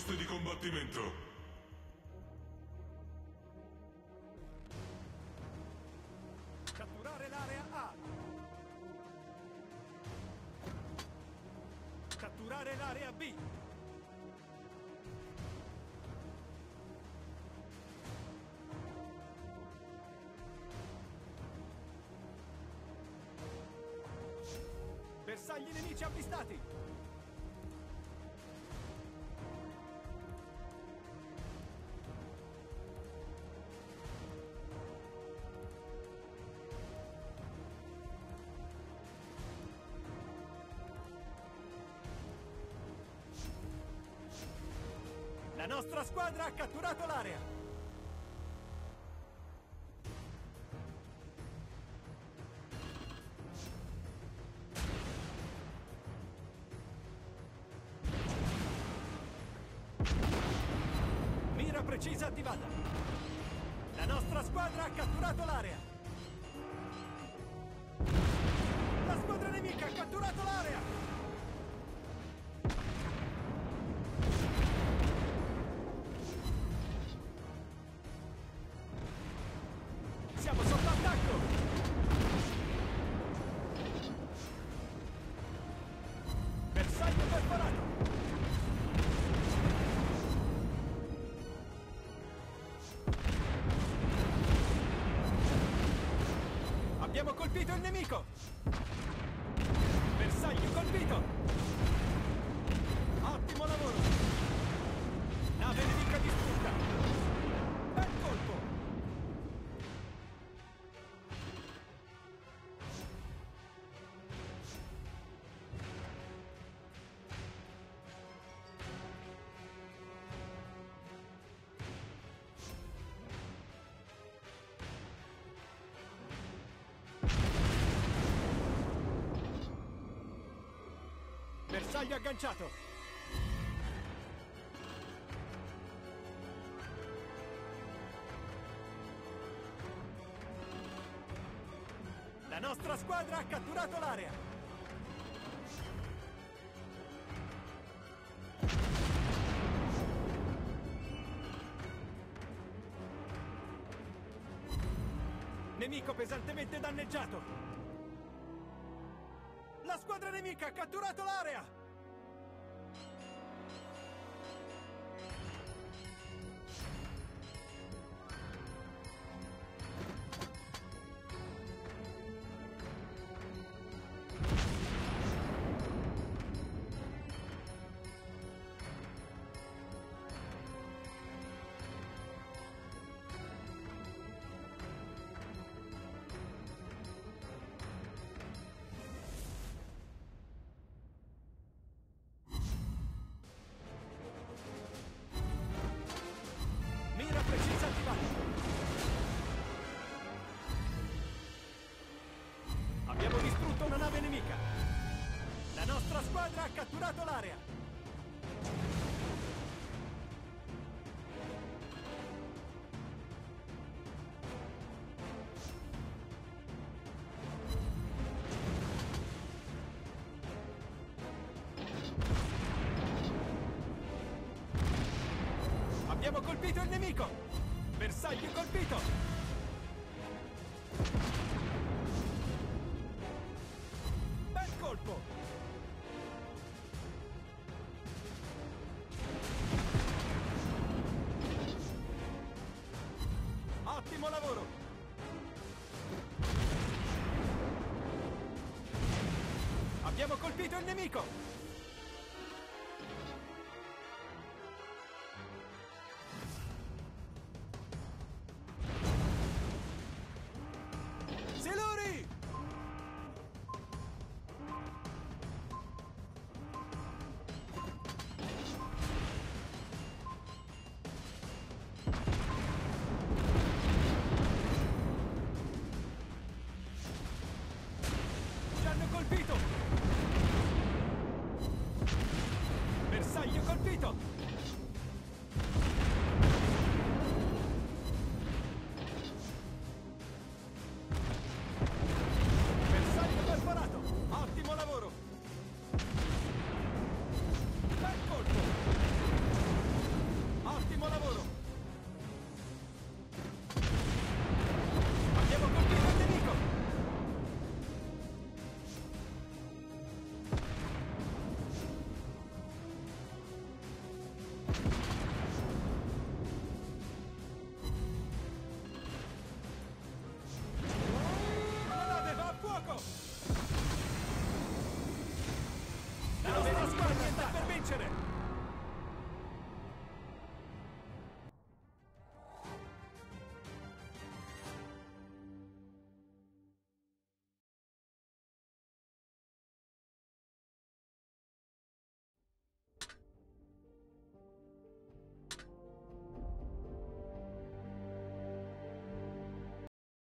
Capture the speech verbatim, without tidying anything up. posti di combattimento. Catturare l'area A. Catturare l'area B. Bersagli nemici avvistati. La nostra squadra ha catturato l'area! Mira precisa attivata! La nostra squadra ha catturato l'area! La squadra nemica ha catturato l'area! Abbiamo colpito il nemico! Bersaglio colpito! Ottimo lavoro! Nave nemica distrutta! Bel colpo! Bersaglio agganciato! La nostra squadra ha catturato l'area! Nemico pesantemente danneggiato! La squadra nemica ha catturato l'area! Abbiamo distrutto una nave nemica. La nostra squadra ha catturato l'area. Abbiamo colpito il nemico. Bersaglio colpito. Ottimo lavoro! Abbiamo colpito il nemico! Siluri! Colpito! Bersaglio colpito! Bersaglio perforato! Ottimo lavoro! Bel colpo! attenzione!